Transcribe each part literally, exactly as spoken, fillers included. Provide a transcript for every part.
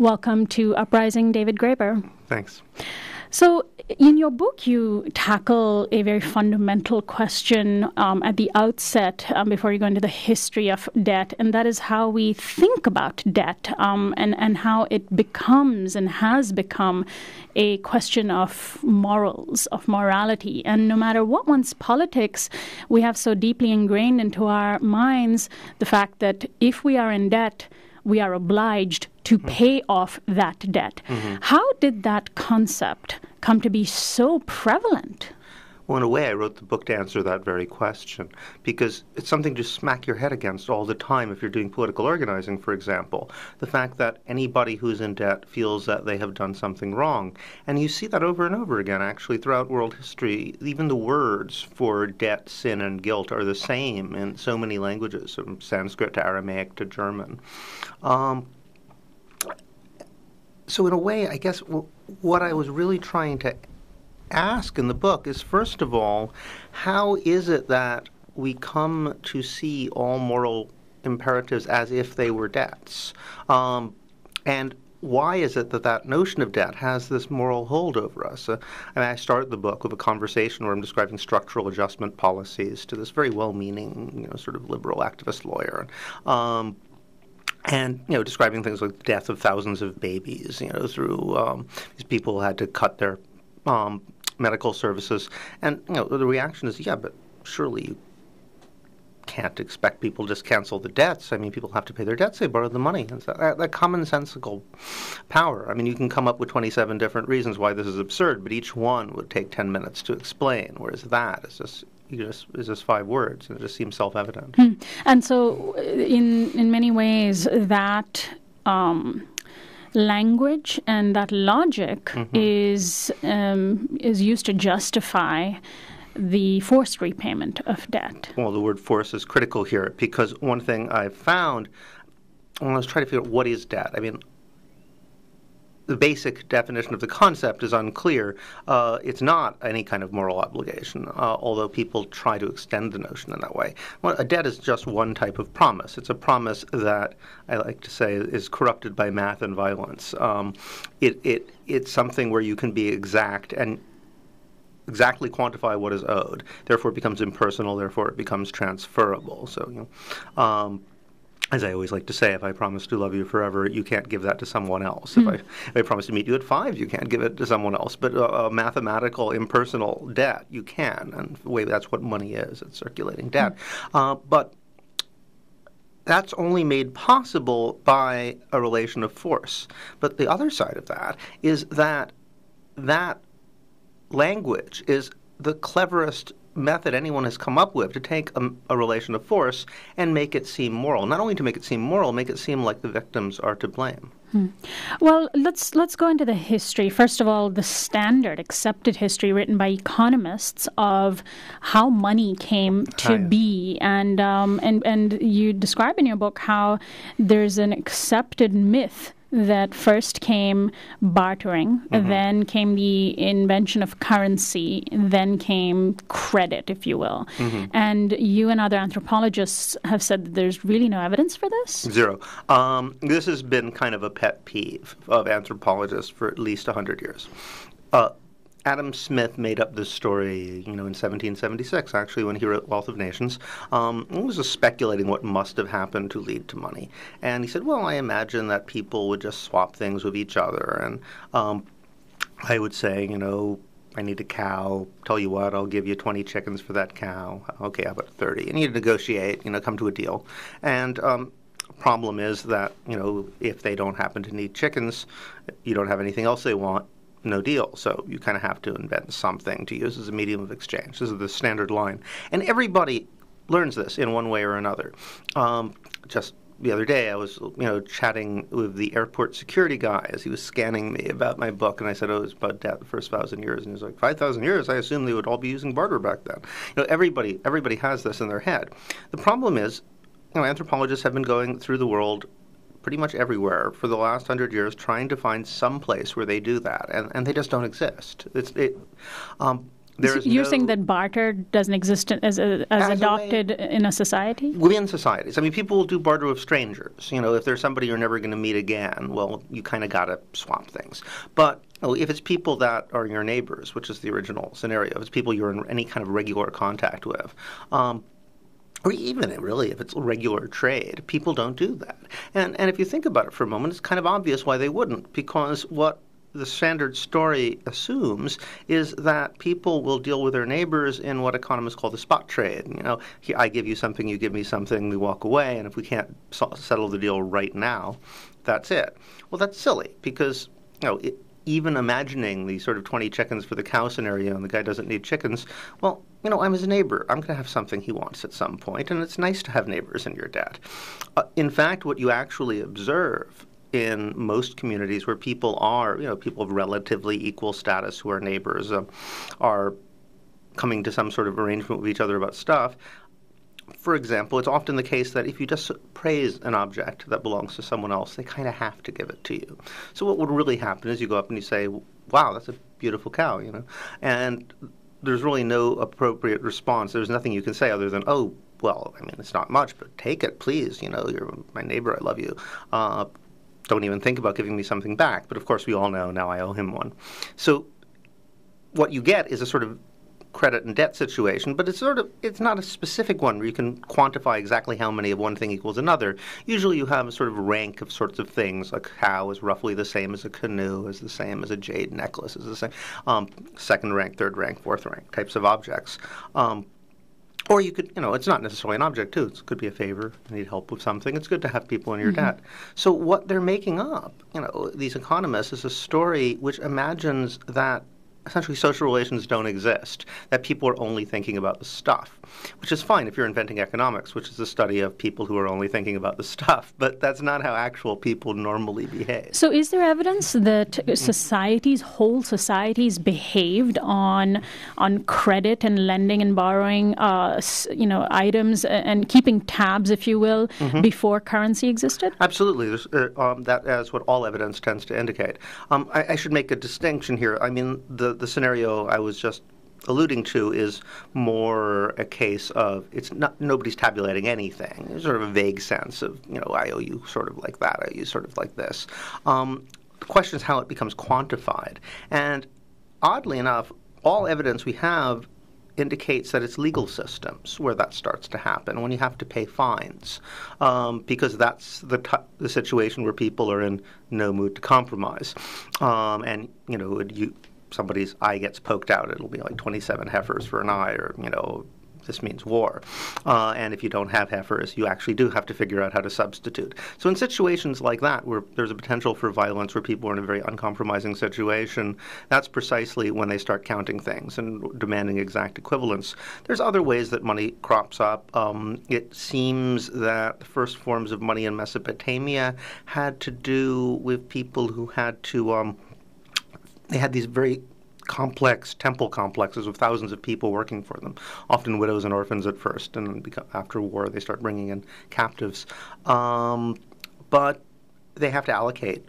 Welcome to Uprising, David Graeber. Thanks. So in your book, you tackle a very fundamental question um, at the outset um, before you go into the history of debt, and that is how we think about debt um, and, and how it becomes and has become a question of morals, of morality. And no matter what one's politics, we have so deeply ingrained into our minds the fact that if we are in debt, we are obliged to pay off that debt. Mm-hmm. How did that concept come to be so prevalent? Well, in a way, I wrote the book to answer that very question, because it's something to smack your head against all the time if you're doing political organizing, for example. The fact that anybody who's in debt feels that they have done something wrong. And you see that over and over again, actually, throughout world history. Even the words for debt, sin, and guilt are the same in so many languages, from Sanskrit to Aramaic to German. Um, so in a way, I guess w- what I was really trying to ask in the book is, first of all, how is it that we come to see all moral imperatives as if they were debts? Um, and why is it that that notion of debt has this moral hold over us? Uh, and I start the book with a conversation where I'm describing structural adjustment policies to this very well-meaning, you know, sort of liberal activist lawyer. Um, And, you know, describing things like the death of thousands of babies, you know, through um, these people had to cut their um, medical services. And, you know, the reaction is, yeah, but surely you can't expect people to just cancel the debts. I mean, people have to pay their debts. They borrow the money. It's that, that commonsensical power. I mean, you can come up with twenty-seven different reasons why this is absurd, but each one would take ten minutes to explain, whereas that is just... You just, it's just five words, and it just seems self-evident. Mm. And so, in in many ways, that um, language and that logic mm-hmm. is um, is used to justify the forced repayment of debt. Well, the word "force" is critical here, because one thing I found when I was trying to figure out what is debt, I mean, the basic definition of the concept is unclear. Uh, it's not any kind of moral obligation, uh, although people try to extend the notion in that way. Well, a debt is just one type of promise. It's a promise that, I like to say, is corrupted by math and violence. Um, it, it It's something where you can be exact and exactly quantify what is owed. Therefore, it becomes impersonal. Therefore, it becomes transferable. So, you know... Um, As I always like to say, if I promise to love you forever, you can't give that to someone else. Mm. If, I, if I promise to meet you at five, you can't give it to someone else. But a, a mathematical, impersonal debt, you can. And the way that's what money is, it's circulating debt. Mm. Uh, but that's only made possible by a relation of force. But the other side of that is that that language is the cleverest method anyone has come up with to take a, a relation of force and make it seem moral. Not only to make it seem moral, make it seem like the victims are to blame. Hmm. Well, let's let's go into the history. First of all, the standard accepted history written by economists of how money came to ah, yes. be, and um, and and you describe in your book how there's an accepted myth that first came bartering, mm-hmm. then came the invention of currency, then came credit, if you will. Mm-hmm. And you and other anthropologists have said that there's really no evidence for this? Zero. Um, this has been kind of a pet peeve of anthropologists for at least one hundred years. Uh, Adam Smith made up this story, you know, in seventeen seventy-six, actually, when he wrote Wealth of Nations. Um, he was just speculating what must have happened to lead to money. And he said, well, I imagine that people would just swap things with each other. And um, I would say, you know, I need a cow. Tell you what, I'll give you twenty chickens for that cow. Okay, how about thirty? And you'd negotiate, you know, come to a deal. And um, problem is that, you know, if they don't happen to need chickens, you don't have anything else they want. No deal. So you kind of have to invent something to use as a medium of exchange. This is the standard line. And everybody learns this in one way or another. Um, just the other day, I was, you know, chatting with the airport security guy as he was scanning me about my book, and I said, oh, it's about debt, the first thousand years. And he was like, five thousand years? I assume they would all be using barter back then. You know, everybody, everybody has this in their head. The problem is, you know, anthropologists have been going through the world pretty much everywhere for the last hundred years, trying to find some place where they do that, and, and they just don't exist. It's, it, um, There is You're no, saying that barter doesn't exist as a, as, as adopted a way, in a society? Within societies. I mean, people will do barter with strangers. You know, if there's somebody you're never going to meet again, well, you kind of got to swap things. But oh, if it's people that are your neighbors, which is the original scenario, if it's people you're in any kind of regular contact with, um, or even really if it's regular trade, people don't do that. And, and if you think about it for a moment, it's kind of obvious why they wouldn't, because what the standard story assumes is that people will deal with their neighbors in what economists call the spot trade. You know, I give you something, you give me something, we walk away, and if we can't so- settle the deal right now, that's it. Well, that's silly because, you know, it, even imagining the sort of twenty chickens for the cow scenario and the guy doesn't need chickens, well, you know, I'm his neighbor. I'm going to have something he wants at some point, and it's nice to have neighbors in your debt. Uh, in fact, what you actually observe in most communities where people are, you know, people of relatively equal status who are neighbors, uh, are coming to some sort of arrangement with each other about stuff. For example, it's often the case that if you just praise an object that belongs to someone else, they kind of have to give it to you. So what would really happen is you go up and you say, wow, that's a beautiful cow, you know, and there's really no appropriate response. There's nothing you can say other than, oh, well, I mean, it's not much, but take it, please, you know, you're my neighbor, I love you. Uh, Don't even think about giving me something back. But of course, we all know now I owe him one. So what you get is a sort of credit and debt situation, but it's sort of it's not a specific one where you can quantify exactly how many of one thing equals another. Usually you have a sort of rank of sorts of things, like a cow is roughly the same as a canoe, is the same as a jade necklace, is the same um, second rank, third rank, fourth rank types of objects. Um, Or you could, you know, it's not necessarily an object, too. It could be a favor. You need help with something. It's good to have people in your mm-hmm. debt. So what they're making up, you know, these economists, is a story which imagines that essentially social relations don't exist, that people are only thinking about the stuff, which is fine if you're inventing economics, which is the study of people who are only thinking about the stuff. But that's not how actual people normally behave. So is there evidence that societies, whole societies, behaved on on credit and lending and borrowing, uh, you know, items and keeping tabs, if you will, mm-hmm. before currency existed? Absolutely. Uh, um, that is what all evidence tends to indicate. Um, I, I should make a distinction here. I mean, the The scenario I was just alluding to is more a case of it's not nobody's tabulating anything. There's sort of a vague sense of, you know, I owe you sort of like that, I owe you sort of like this. Um, the question is how it becomes quantified. And oddly enough, all evidence we have indicates that it's legal systems where that starts to happen, when you have to pay fines, um, because that's the t- the situation where people are in no mood to compromise. Um, and, you know, you... somebody's eye gets poked out, it'll be like twenty-seven heifers for an eye, or, you know, this means war. Uh, and if you don't have heifers, you actually do have to figure out how to substitute. So in situations like that, where there's a potential for violence, where people are in a very uncompromising situation, that's precisely when they start counting things and demanding exact equivalence. There's other ways that money crops up. Um, it seems that the first forms of money in Mesopotamia had to do with people who had to... Um, They had these very complex temple complexes with thousands of people working for them, often widows and orphans at first, and after war they start bringing in captives. Um, but they have to allocate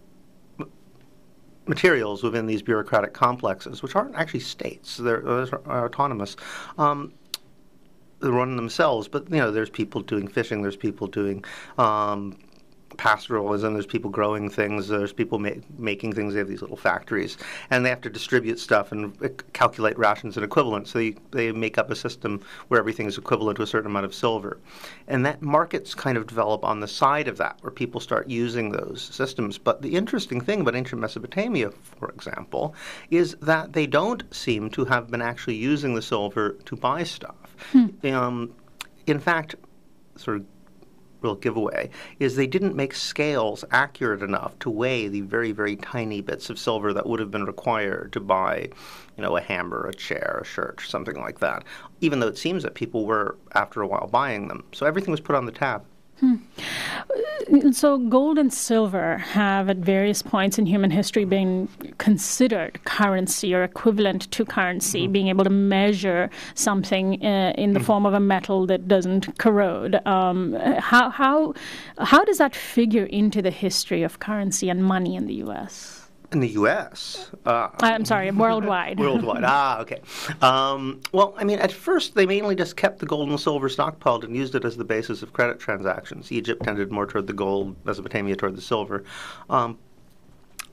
materials within these bureaucratic complexes, which aren't actually states. They're uh, autonomous. Um, they run themselves, but, you know, there's people doing fishing, there's people doing... Um, pastoralism, there's people growing things, there's people ma- making things, they have these little factories, and they have to distribute stuff and uh, calculate rations and equivalents. So they, they make up a system where everything is equivalent to a certain amount of silver. And that markets kind of develop on the side of that, where people start using those systems. But the interesting thing about ancient Mesopotamia, for example, is that they don't seem to have been actually using the silver to buy stuff. Hmm. Um, in fact, sort of giveaway is they didn't make scales accurate enough to weigh the very, very tiny bits of silver that would have been required to buy, you know, a hammer, a chair, a shirt, something like that, even though it seems that people were, after a while, buying them. So everything was put on the tab. Hmm. So gold and silver have at various points in human history been considered currency or equivalent to currency, mm-hmm. being able to measure something uh, in the mm-hmm. form of a metal that doesn't corrode. Um, how, how, how does that figure into the history of currency and money in the U S? In the U S? Uh, I'm sorry, worldwide. Worldwide. Ah, okay. Um, well, I mean, at first they mainly just kept the gold and silver stockpiled and used it as the basis of credit transactions. Egypt tended more toward the gold, Mesopotamia toward the silver. Um,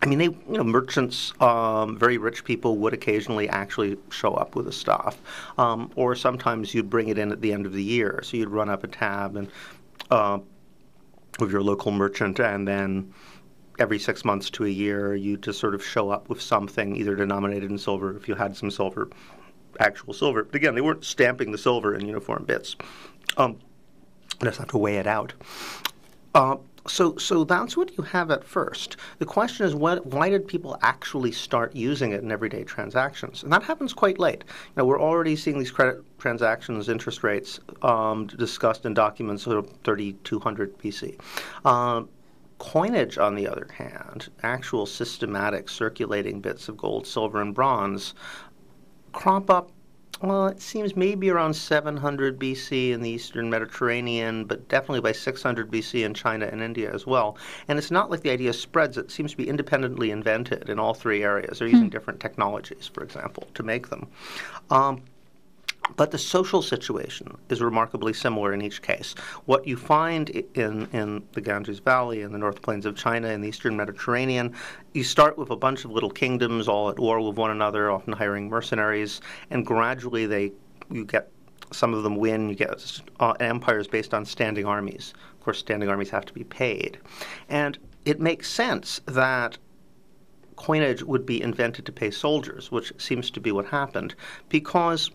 I mean, they, you know, merchants, um, very rich people would occasionally actually show up with the stuff. Um, or sometimes you'd bring it in at the end of the year. So you'd run up a tab and uh, with your local merchant, and then every six months to a year, you just sort of show up with something, either denominated in silver, if you had some silver, actual silver. But again, they weren't stamping the silver in uniform bits. Um, you just have to weigh it out. Uh, so, so that's what you have at first. The question is, what, why did people actually start using it in everyday transactions? And that happens quite late. Now, we're already seeing these credit transactions, interest rates um, discussed in documents of thirty-two hundred B C. Um, Coinage, on the other hand, actual systematic circulating bits of gold, silver, and bronze, crop up, well, it seems maybe around seven hundred B C in the Eastern Mediterranean, but definitely by six hundred B C in China and India as well. And it's not like the idea spreads. It seems to be independently invented in all three areas. They're using hmm. different technologies, for example, to make them. Um, But the social situation is remarkably similar in each case. What you find in, in the Ganges Valley, in the North Plains of China, in the Eastern Mediterranean, you start with a bunch of little kingdoms all at war with one another, often hiring mercenaries, and gradually they you get some of them win. You get uh, empires based on standing armies. Of course, standing armies have to be paid. And it makes sense that coinage would be invented to pay soldiers, which seems to be what happened, because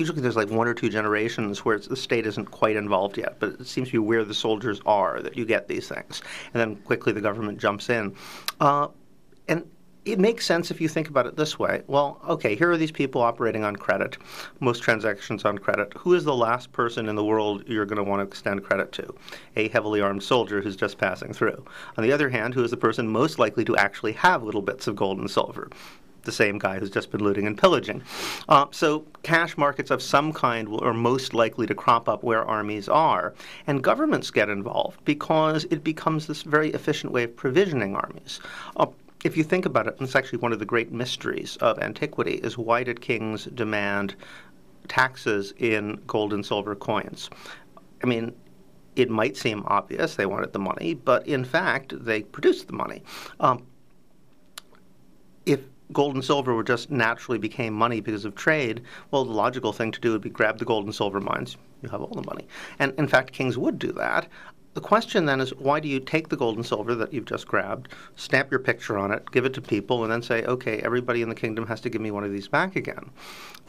usually there's like one or two generations where it's, the state isn't quite involved yet, but it seems to be where the soldiers are that you get these things. And then quickly the government jumps in. Uh, and it makes sense if you think about it this way. Well, okay, here are these people operating on credit, most transactions on credit. Who is the last person in the world you're going to want to extend credit to? A heavily armed soldier who's just passing through. On the other hand, who is the person most likely to actually have little bits of gold and silver? The same guy who's just been looting and pillaging. Uh, so cash markets of some kind will, are most likely to crop up where armies are. And governments get involved because it becomes this very efficient way of provisioning armies. Uh, if you think about it, it's actually one of the great mysteries of antiquity is why did kings demand taxes in gold and silver coins? I mean, it might seem obvious they wanted the money, but in fact, they produced the money. Um, if gold and silver were just naturally became money because of trade, well, the logical thing to do would be grab the gold and silver mines. You have all the money. And, in fact, kings would do that. The question then is, why do you take the gold and silver that you've just grabbed, stamp your picture on it, give it to people, and then say, okay, everybody in the kingdom has to give me one of these back again?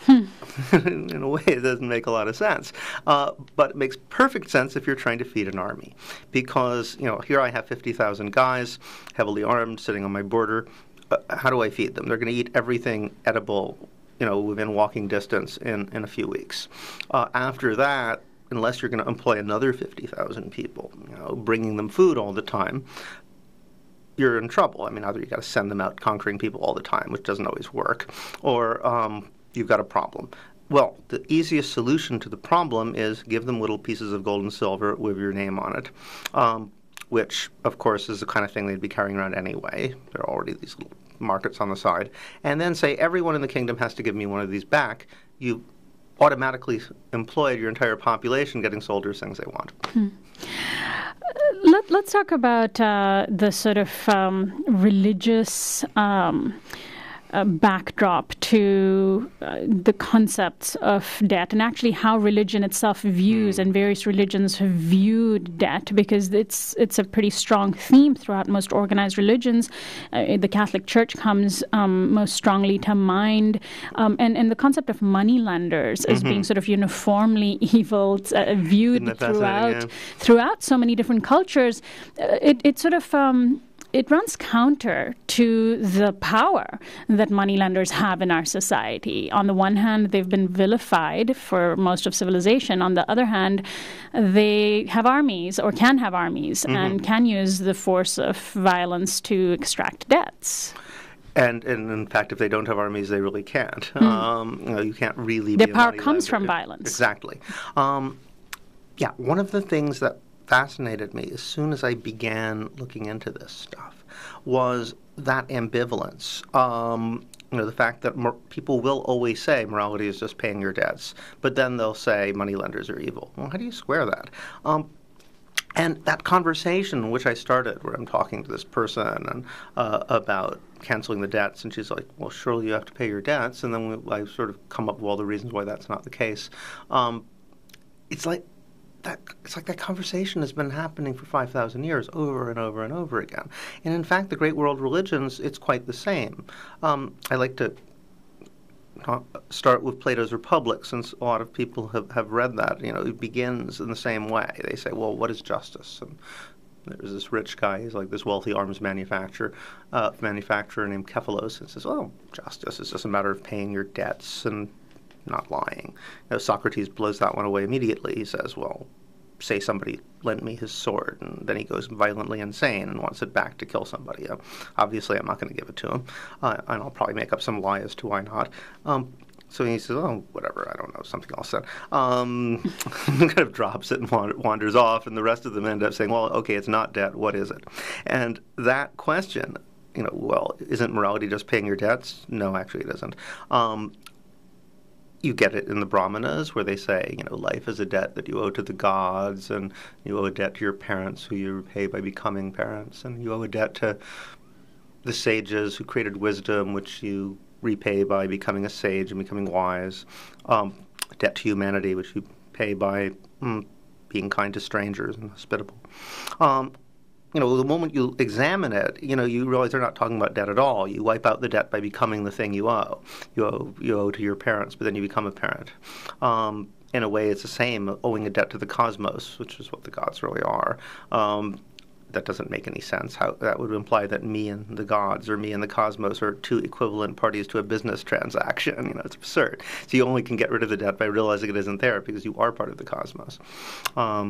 Hmm. In a way, it doesn't make a lot of sense. Uh, but it makes perfect sense if you're trying to feed an army. Because, you know, here I have fifty thousand guys, heavily armed, sitting on my border. Uh, how do I feed them? They're going to eat everything edible, you know, within walking distance in, in a few weeks. Uh, after that, unless you're going to employ another fifty thousand people, you know, bringing them food all the time, you're in trouble. I mean, either you've got to send them out conquering people all the time, which doesn't always work, or um, you've got a problem. Well, the easiest solution to the problem is give them little pieces of gold and silver with your name on it. Um, which, of course, is the kind of thing they'd be carrying around anyway. There are already these little markets on the side. And then say, everyone in the kingdom has to give me one of these back. You automatically employed your entire population getting soldiers things they want. Hmm. Let, let's talk about uh, the sort of um, religious um, uh, backdrop to uh, the concepts of debt, and actually how religion itself views, and various religions have viewed debt, because it's it's a pretty strong theme throughout most organized religions. Uh, the Catholic Church comes um, most strongly to mind, um, and, and the concept of moneylenders mm-hmm. as being sort of uniformly evil, uh, viewed throughout, yeah. throughout so many different cultures. Uh, it, it sort of... Um, It runs counter to the power that moneylenders have in our society. On the one hand, they've been vilified for most of civilization. On the other hand, they have armies, or can have armies, mm-hmm. and can use the force of violence to extract debts. And, and in fact, if they don't have armies, they really can't. Mm. Um, you know, you can't really be a moneylender. Their power comes from violence. Exactly. Um, yeah, one of the things that fascinated me as soon as I began looking into this stuff was that ambivalence. Um, you know, the fact that mor people will always say morality is just paying your debts, but then they'll say moneylenders are evil. Well, how do you square that? Um, and that conversation which I started, where I'm talking to this person and uh, about canceling the debts, and she's like, well, surely you have to pay your debts, and then we, I sort of come up with all the reasons why that's not the case. Um, it's like that, it's like that conversation has been happening for five thousand years over and over and over again. And in fact, the great world religions, it's quite the same. Um, I like to talk, start with Plato's Republic, since a lot of people have, have read that. You know, it begins in the same way. They say, well, what is justice? And there's this rich guy, he's like this wealthy arms manufacturer uh, manufacturer named Cephalus, and says, oh, justice is just a matter of paying your debts and not lying. You know, Socrates blows that one away immediately. He says, well, say somebody lent me his sword, and then he goes violently insane and wants it back to kill somebody. Uh, obviously, I'm not going to give it to him, uh, and I'll probably make up some lie as to why not. Um, so he says, oh, whatever, I don't know, something else then. Um, kind of drops it and wanders off, and the rest of them end up saying, well, okay, it's not debt, what is it? And that question, you know, well, isn't morality just paying your debts? No, actually it isn't. Um, You get it in the Brahmanas, where they say, you know, life is a debt that you owe to the gods, and you owe a debt to your parents, who you repay by becoming parents, and you owe a debt to the sages who created wisdom, which you repay by becoming a sage and becoming wise, um, a debt to humanity, which you pay by mm, being kind to strangers and hospitable. Um, You know, the moment you examine it, you know, you realize they're not talking about debt at all. You wipe out the debt by becoming the thing you owe. You owe, you owe to your parents, but then you become a parent. Um, in a way, it's the same, owing a debt to the cosmos, which is what the gods really are. Um, that doesn't make any sense. How that would imply that me and the gods, or me and the cosmos, are two equivalent parties to a business transaction. You know, it's absurd. So you only can get rid of the debt by realizing it isn't there, because you are part of the cosmos. Um,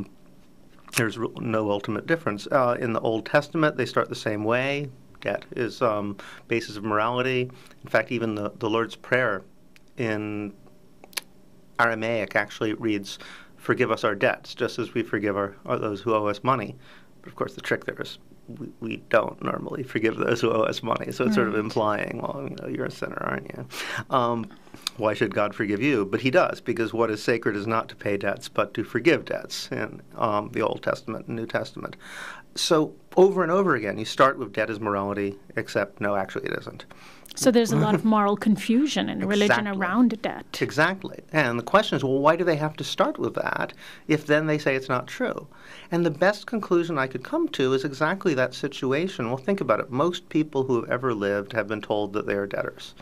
There's no ultimate difference. Uh, in the Old Testament, they start the same way. Debt is um, basis of morality. In fact, even the, the Lord's Prayer in Aramaic actually reads, forgive us our debts, just as we forgive our, our those who owe us money. But of course, the trick there is we, we don't normally forgive those who owe us money. So it's right. Sort of implying, well, you know, you're a sinner, aren't you? Um, Why should God forgive you? But he does, because what is sacred is not to pay debts, but to forgive debts in um, the Old Testament and New Testament. So over and over again, you start with debt as morality, except no, actually it isn't. So there's a lot of moral confusion in religion around debt. Exactly. And the question is, well, why do they have to start with that if then they say it's not true? And the best conclusion I could come to is exactly that situation. Well, think about it. Most people who have ever lived have been told that they are debtors.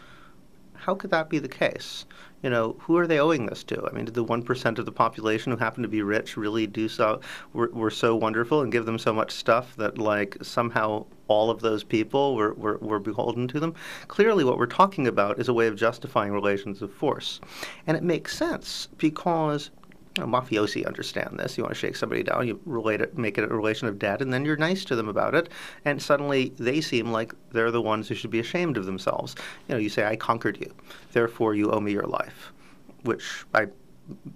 How could that be the case? You know, who are they owing this to? I mean, did the one percent of the population who happen to be rich really do so, were, were so wonderful and give them so much stuff that, like, somehow all of those people were, were, were beholden to them? Clearly, what we're talking about is a way of justifying relations of force. And it makes sense, because you know, mafiosi understand this. You want to shake somebody down, you relate it, make it a relation of debt, and then you're nice to them about it, and suddenly they seem like they're the ones who should be ashamed of themselves. You know, you say, I conquered you, therefore you owe me your life, which I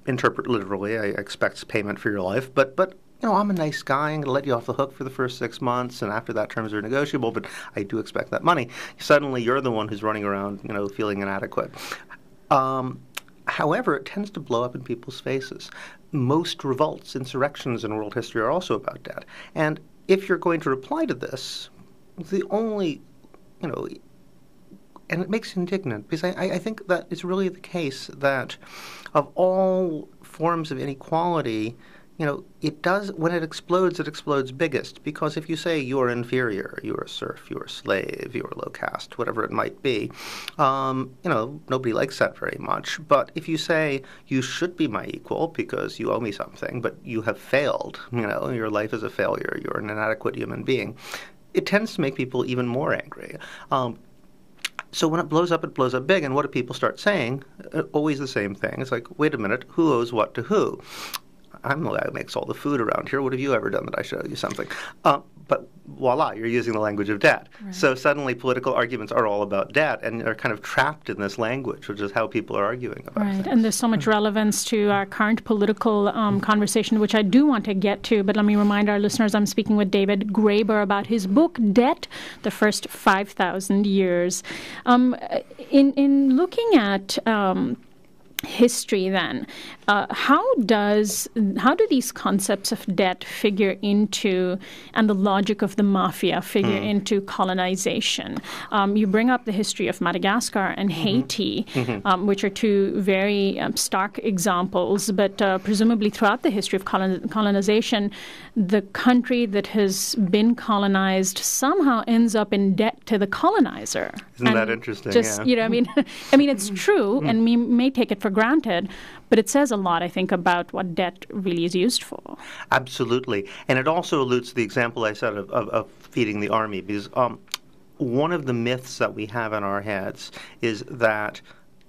interpret literally. I expect payment for your life, but, but you know, I'm a nice guy. I'm going to let you off the hook for the first six months, and after that, terms are negotiable, but I do expect that money. Suddenly you're the one who's running around, you know, feeling inadequate. Um... However, it tends to blow up in people's faces. Most revolts, insurrections in world history are also about debt. And if you're going to reply to this, the only, you know, and it makes it indignant, because I, I think that it's really the case that of all forms of inequality, you know, it does, when it explodes, it explodes biggest. Because if you say you're inferior, you're a serf, you're a slave, you're low caste, whatever it might be, um, you know, nobody likes that very much. But if you say you should be my equal because you owe me something, but you have failed, you know, your life is a failure, you're an inadequate human being, it tends to make people even more angry. Um, So when it blows up, it blows up big. And what do people start saying? Always the same thing. It's like, wait a minute, who owes what to who? I'm the guy who makes all the food around here. What have you ever done that I should owe you something? Uh, but voila, you're using the language of debt. Right. So suddenly political arguments are all about debt and are kind of trapped in this language, which is how people are arguing about it. Right, things. And there's so much relevance to our current political um, conversation, which I do want to get to, but let me remind our listeners I'm speaking with David Graeber about his book, Debt: The First Five Thousand Years. Um, in, in looking at um, history then, uh, how does how do these concepts of debt figure into, and the logic of the mafia figure mm. into colonization? Um, you bring up the history of Madagascar and mm-hmm. Haiti, mm-hmm. Um, which are two very um, stark examples, but uh, presumably throughout the history of colon- colonization, the country that has been colonized somehow ends up in debt to the colonizer. Isn't and that interesting? Just, yeah. you know, I mean, I mean, it's true, and we may take it for granted, but it says a lot, I think, about what debt really is used for. Absolutely. And it also alludes to the example I said of, of, of feeding the army, because um, one of the myths that we have in our heads is that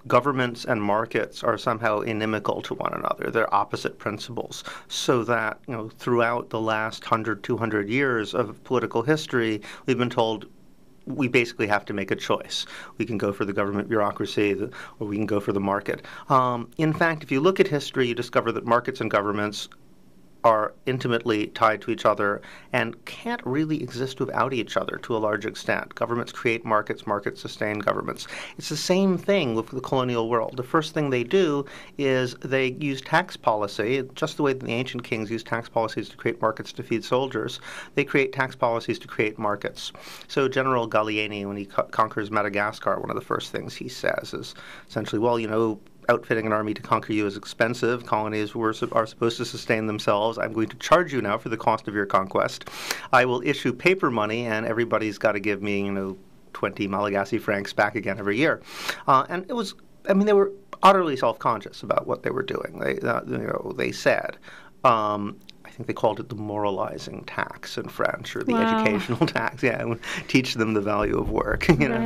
governments and markets are somehow inimical to one another. They're opposite principles. So that, you know, throughout the last one hundred, two hundred years of political history, we've been told, we basically have to make a choice. We can go for the government bureaucracy, the, or we can go for the market. Um, in fact, if you look at history, you discover that markets and governments are intimately tied to each other and can't really exist without each other to a large extent. Governments create markets, markets sustain governments. It's the same thing with the colonial world. The first thing they do is they use tax policy, just the way that the ancient kings used tax policies to create markets to feed soldiers. They create tax policies to create markets. So General Gallieni, when he co- conquers Madagascar, one of the first things he says is essentially, well, you know, outfitting an army to conquer you is expensive. Colonies were, are supposed to sustain themselves. I'm going to charge you now for the cost of your conquest. I will issue paper money, and everybody's got to give me, you know, twenty Malagasy francs back again every year. Uh, and it was, I mean, they were utterly self-conscious about what they were doing. They, uh, you know, they said, um, I think they called it the moralizing tax in French, or the wow. educational tax. Yeah, teach them the value of work. You know,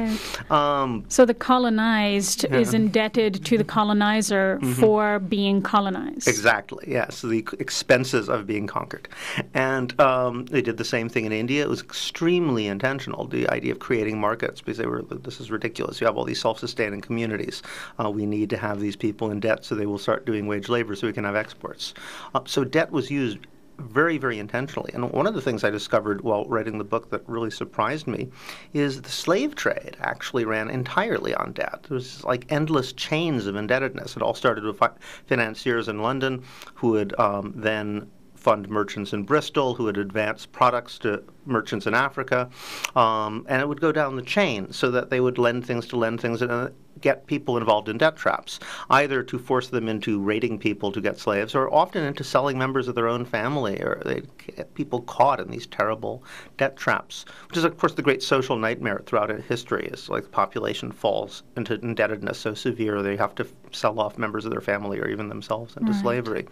right. um, so the colonized yeah. is indebted to the colonizer mm-hmm. for being colonized. Exactly. Yeah. So the expenses of being conquered, and um, they did the same thing in India. It was extremely intentional. The idea of creating markets, because they were, this is ridiculous. You have all these self-sustaining communities. Uh, we need to have these people in debt so they will start doing wage labor so we can have exports. Uh, so debt was used very, very intentionally. And one of the things I discovered while writing the book that really surprised me is the slave trade actually ran entirely on debt. There was like endless chains of indebtedness. It all started with fi- financiers in London who would um, then fund merchants in Bristol, who would advance products to merchants in Africa, um, and it would go down the chain so that they would lend things to lend things and uh, get people involved in debt traps, either to force them into raiding people to get slaves or often into selling members of their own family, or they'd get people caught in these terrible debt traps, which is, of course, the great social nightmare throughout history, is like the population falls into indebtedness so severe they have to sell off members of their family or even themselves into right. slavery.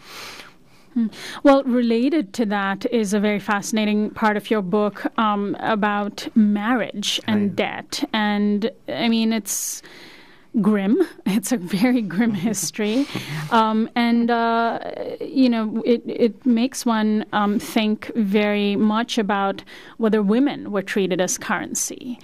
Well, related to that is a very fascinating part of your book um, about marriage and I, debt. And, I mean, it's grim. It's a very grim history. Um, and, uh, you know, it, it makes one um, think very much about whether women were treated as currency.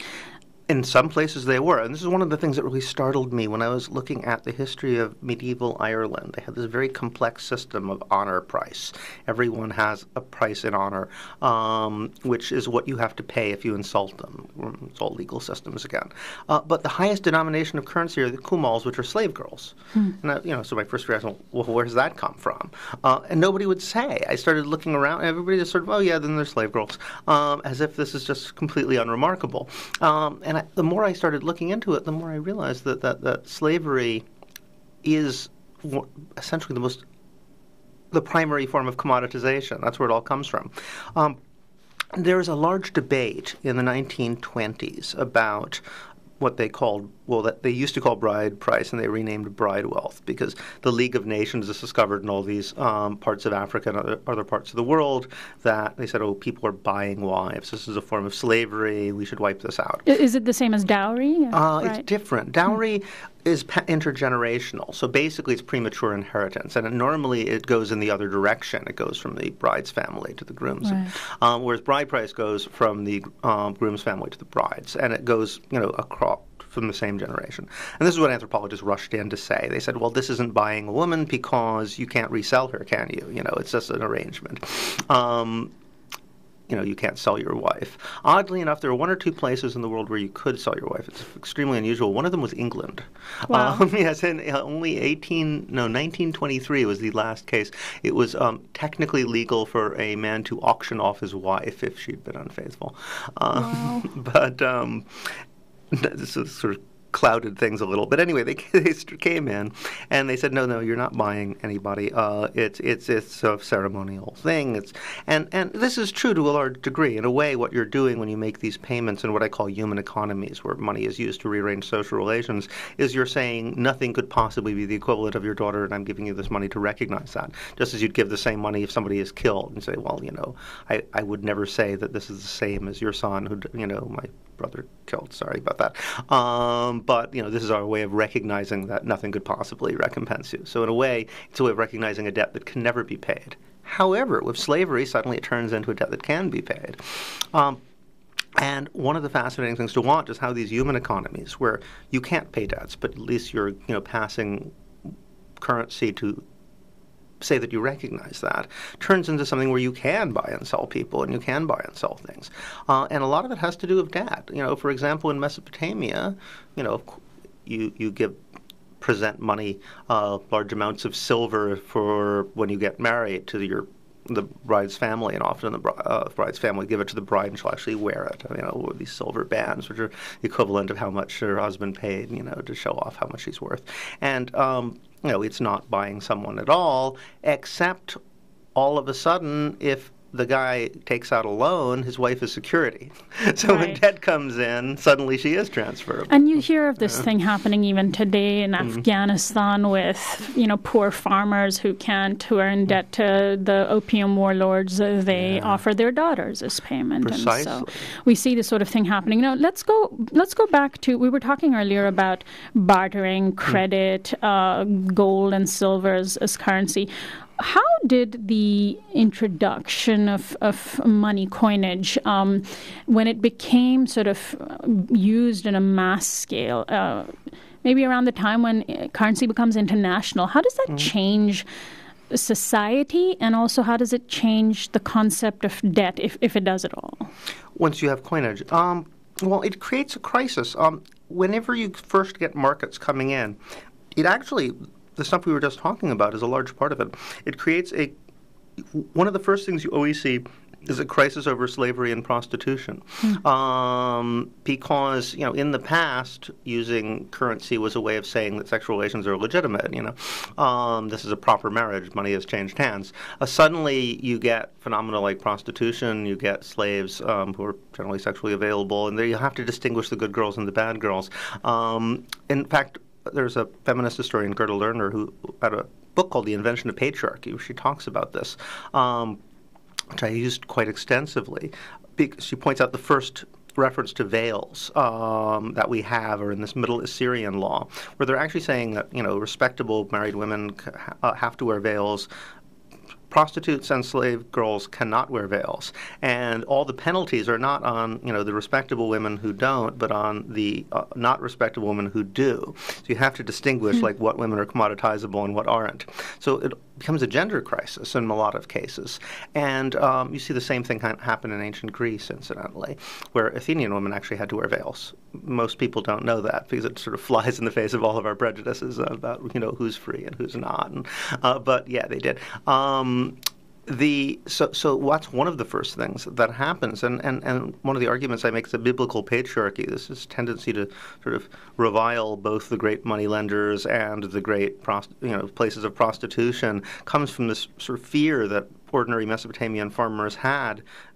In some places they were, and this is one of the things that really startled me when I was looking at the history of medieval Ireland. They had this very complex system of honor price. Everyone has a price in honor, um, which is what you have to pay if you insult them. It's all legal systems again. Uh, but the highest denomination of currency are the kumals, which are slave girls. Hmm. And I, you know, so my first reaction was, well, where does that come from? Uh, and nobody would say. I started looking around, and everybody just sort of, oh yeah, then they're slave girls, um, as if this is just completely unremarkable. Um, and I, the more I started looking into it, the more I realized that, that, that slavery is essentially the most, the primary form of commoditization. That's where it all comes from. Um, there is a large debate in the nineteen twenties about what they called, well, that they used to call Bride Price, and they renamed Bride Wealth, because the League of Nations is discovered in all these um, parts of Africa and other, other parts of the world that they said, oh, people are buying wives. This is a form of slavery. We should wipe this out. Is it the same as dowry? Uh, right. It's different. Dowry, is intergenerational. So basically it's premature inheritance. And it normally it goes in the other direction. It goes from the bride's family to the groom's. Right. Um, whereas bride price goes from the um, groom's family to the bride's. And it goes, you know, across from the same generation. And this is what anthropologists rushed in to say. They said, well, this isn't buying a woman because you can't resell her, can you? You know, it's just an arrangement. Um, you know, you can't sell your wife. Oddly enough, there are one or two places in the world where you could sell your wife. It's extremely unusual. One of them was England. Wow. Um, yes, and only eighteen, no, nineteen twenty-three was the last case. It was um, technically legal for a man to auction off his wife if she'd been unfaithful. Um, wow. But um, this is sort of clouded things a little, but anyway, they, they came in and they said, "No, no, you're not buying anybody. Uh, it's it's it's a ceremonial thing." It's and and this is true to a large degree. In a way, what you're doing when you make these payments in what I call human economies, where money is used to rearrange social relations, is you're saying nothing could possibly be the equivalent of your daughter, and I'm giving you this money to recognize that. Just as you'd give the same money if somebody is killed and say, "Well, you know, I I would never say that this is the same as your son who, you know, my brother killed. Sorry about that." Um, But, you know, this is our way of recognizing that nothing could possibly recompense you. So in a way, it's a way of recognizing a debt that can never be paid. However, with slavery, suddenly it turns into a debt that can be paid. Um, and one of the fascinating things to watch is how these human economies, where you can't pay debts, but at least you're, you know, passing currency to say that you recognize that, turns into something where you can buy and sell people and you can buy and sell things. Uh, and a lot of it has to do with debt. You know, for example, in Mesopotamia, you know, you, you give present money, uh, large amounts of silver for when you get married to your the bride's family, and often the uh, bride's family give it to the bride and she'll actually wear it, you know, with these silver bands, which are the equivalent of how much her husband paid, you know, to show off how much she's worth. And, um, you know, it's not buying someone at all, except all of a sudden if the guy takes out a loan, his wife is security. So right. When debt comes in, suddenly she is transferable. And you hear of this yeah. thing happening even today in mm-hmm. Afghanistan with, you know, poor farmers who can't, who are in debt to the opium warlords. They yeah. offer their daughters as payment. Precisely. And so we see this sort of thing happening. Now, let's go, let's go back to, we were talking earlier about bartering, credit, mm. uh, gold and silver as, as currency. How did the introduction of, of money coinage, um, when it became sort of used on a mass scale, uh, maybe around the time when currency becomes international, how does that mm-hmm. change society, and also how does it change the concept of debt, if, if it does at all? Once you have coinage, um, well, it creates a crisis. Um, whenever you first get markets coming in, it actually... the stuff we were just talking about is a large part of it. It creates a – one of the first things you always see is a crisis over slavery and prostitution mm. um, because, you know, in the past using currency was a way of saying that sexual relations are legitimate, you know. Um, this is a proper marriage. Money has changed hands. Uh, suddenly you get phenomena like prostitution. You get slaves um, who are generally sexually available, and there you have to distinguish the good girls and the bad girls. Um, in fact, there's a feminist historian, Gerda Lerner, who had a book called The Invention of Patriarchy, where she talks about this, um, which I used quite extensively. Because she points out the first reference to veils um, that we have are in this Middle Assyrian law, where they're actually saying that, you know, respectable married women uh, have to wear veils. Prostitutes and slave girls cannot wear veils, and all the penalties are not on, you know, the respectable women who don't, but on the uh, not respectable women who do. So you have to distinguish mm. like what women are commoditizable and what aren't. So it becomes a gender crisis in a lot of cases, and um, you see the same thing happen in ancient Greece, incidentally, where Athenian women actually had to wear veils. Most people don't know that because it sort of flies in the face of all of our prejudices about, you know, who's free and who's not. And, uh, but yeah, they did. Um, The so so what's one of the first things that happens, and, and, and one of the arguments I make is the biblical patriarchy. This is tendency to sort of revile both the great money lenders and the great prost- you know places of prostitution comes from this sort of fear that ordinary Mesopotamian farmers had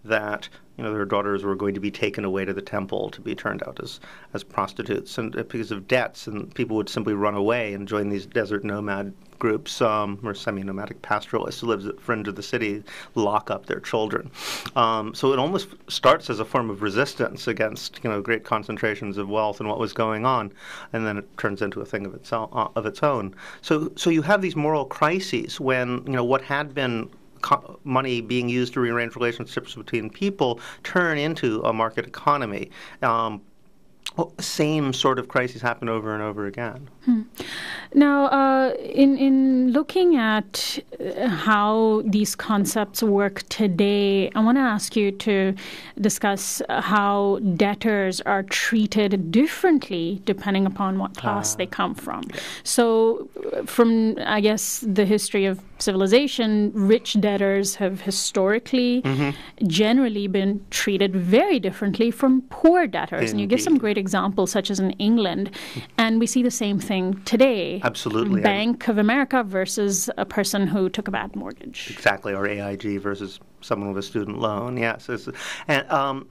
that you know, their daughters were going to be taken away to the temple to be turned out as, as prostitutes, and because of debts, and people would simply run away and join these desert nomad groups, um, or semi-nomadic pastoralists who live at the fringe of the city, lock up their children. Um, so it almost starts as a form of resistance against, you know, great concentrations of wealth and what was going on, and then it turns into a thing of its own, uh, of its own. So, so you have these moral crises when, you know, what had been money being used to rearrange relationships between people turn into a market economy. Um, same sort of crises happen over and over again. Hmm. Now, uh, in, in looking at how these concepts work today, I want to ask you to discuss how debtors are treated differently depending upon what class uh, they come from. Yeah. So from, I guess, the history of civilization, rich debtors have historically mm-hmm. generally been treated very differently from poor debtors. Indeed. And you give some great examples, such as in England, and we see the same thing today. Absolutely. Bank of America versus a person who took a bad mortgage. Exactly, or A I G versus someone with a student loan, yes. It's, and um,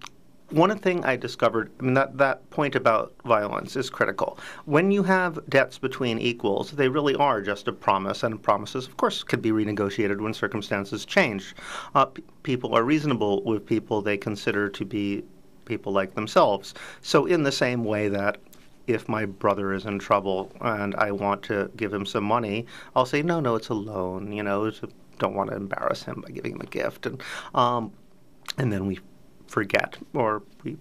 one thing I discovered, I mean, that, that point about violence is critical. When you have debts between equals, they really are just a promise, and promises, of course, could be renegotiated when circumstances change. Uh, p- people are reasonable with people they consider to be people like themselves. So in the same way that if my brother is in trouble and I want to give him some money, I'll say, no, no, it's a loan, you know, don't want to embarrass him by giving him a gift. And um, and then we forget, or we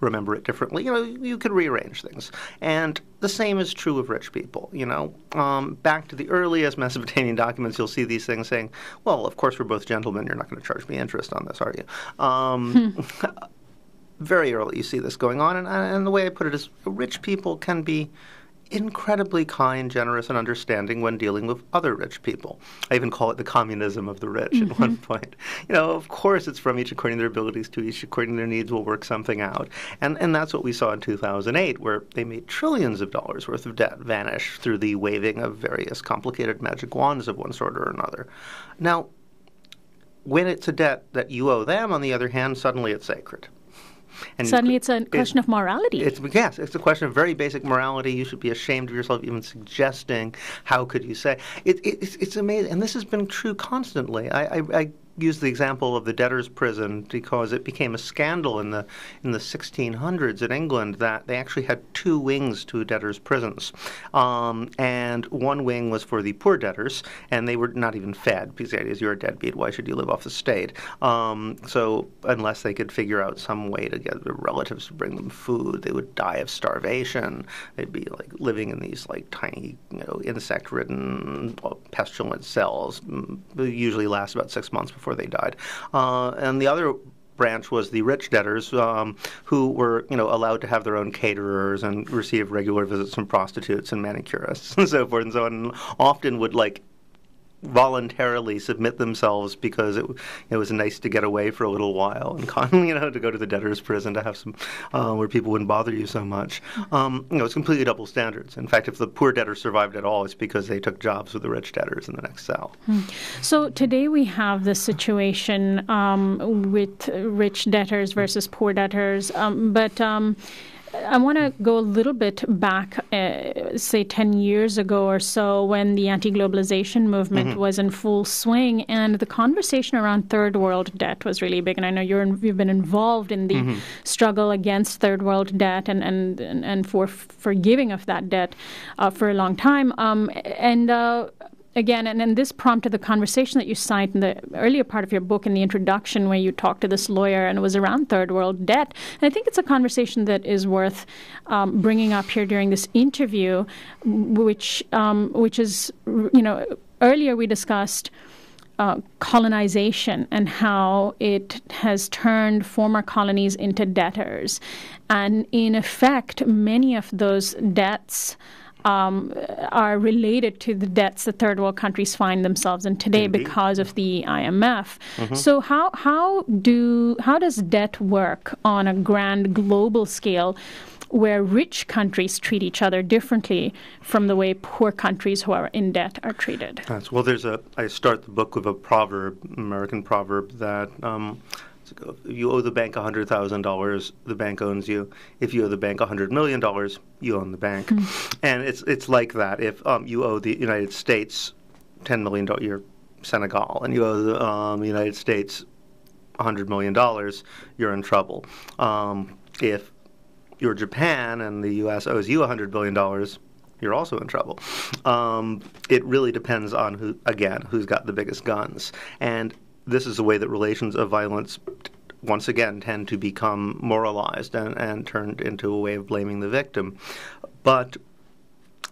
remember it differently. You know, you could rearrange things. And the same is true of rich people, you know. Um, back to the earliest Mesopotamian documents, you'll see these things saying, well, of course we're both gentlemen, you're not going to charge me interest on this, are you? Um, hmm. Very early you see this going on, and, and the way I put it is rich people can be incredibly kind, generous, and understanding when dealing with other rich people. I even call it the communism of the rich mm-hmm. at one point. You know, of course it's from each according to their abilities to each according to their needs, we'll work something out. And and that's what we saw in two thousand eight, where they made trillions of dollars worth of debt vanish through the waving of various complicated magic wands of one sort or another. Now, when it's a debt that you owe them, on the other hand, suddenly it's sacred. And Suddenly it's a question it, of morality. It's, yes, it's a question of very basic morality. You should be ashamed of yourself even suggesting, how could you say. It, it, it's, it's amazing. And this has been true constantly. I, I, I use the example of the debtor's prison because it became a scandal in the in the sixteen hundreds in England that they actually had two wings to debtor's prisons. Um, and one wing was for the poor debtors, and they were not even fed, because the idea is you're a deadbeat, why should you live off the state? Um, so unless they could figure out some way to get their relatives to bring them food, they would die of starvation. They'd be like living in these like tiny, you know, insect-ridden, pestilent cells. They usually last about six months before they died. Uh, and the other branch was the rich debtors um, who were, you know, allowed to have their own caterers and receive regular visits from prostitutes and manicurists and so forth and so on, and often would, like, voluntarily submit themselves because it, it was nice to get away for a little while and, con, you know, to go to the debtor's prison to have some, uh, where people wouldn't bother you so much. Um, you know, it's completely double standards. In fact, if the poor debtor survived at all, it's because they took jobs with the rich debtors in the next cell. Hmm. So today we have this situation um, with rich debtors versus poor debtors, um, but um, I want to go a little bit back, uh, say ten years ago or so, when the anti-globalization movement mm-hmm. was in full swing, and the conversation around third world debt was really big. And I know you're in, you've been involved in the mm-hmm. struggle against third world debt and and, and, and for forgiving of that debt uh, for a long time. Um, and uh, again, and then this prompted the conversation that you cite in the earlier part of your book in the introduction, where you talked to this lawyer, and it was around third world debt. And I think it's a conversation that is worth um, bringing up here during this interview, which um, which is, you know, earlier we discussed Uh, colonization and how it has turned former colonies into debtors. And in effect, many of those debts um, are related to the debts the third world countries find themselves in today Indeed. Because of the I M F. Mm-hmm. So how how do how does debt work on a grand global scale, where rich countries treat each other differently from the way poor countries who are in debt are treated? Yes. Well, there's a. I start the book with a proverb, American proverb, that um, If you owe the bank one hundred thousand dollars, the bank owns you. If you owe the bank one hundred million dollars, you own the bank. Mm. And it's it's like that. If um, you owe the United States ten million dollars, you're Senegal, and you owe the um, United States one hundred million dollars, you're in trouble. Um, if you're Japan and the U S owes you one hundred billion dollars, you're also in trouble. Um, it really depends on, who, again, who's got the biggest guns. And this is the way that relations of violence, once again, tend to become moralized and, and turned into a way of blaming the victim. But